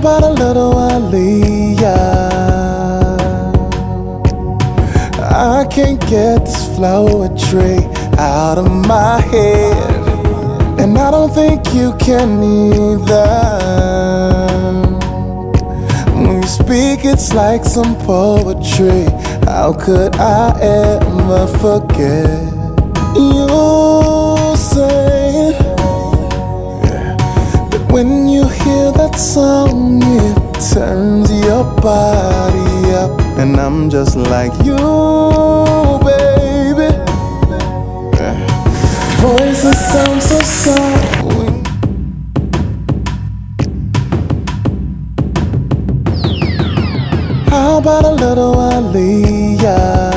about a little Aaliyah? I can't get this flowetry out of my head, and I don't think you can either. When you speak, it's like some poetry. How could I ever forget? You say that when you hear that song, it turns your body up, and I'm just like you, baby. Voices sound so soft. How about a little Aaliyah?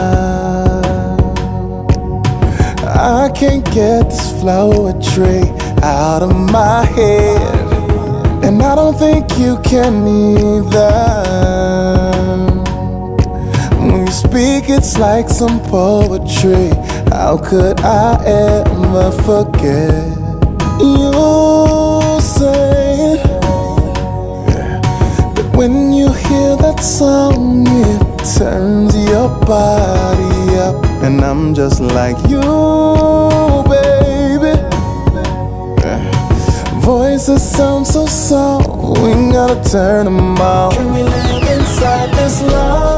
I can't get this flowetry out of my head, and I don't think you can either. When you speak, it's like some poetry. How could I ever forget? You say that when you hear that song, it turns your body up, and I'm just like you, baby. Voices sound so soft, we gotta turn them off. Can we live inside this love?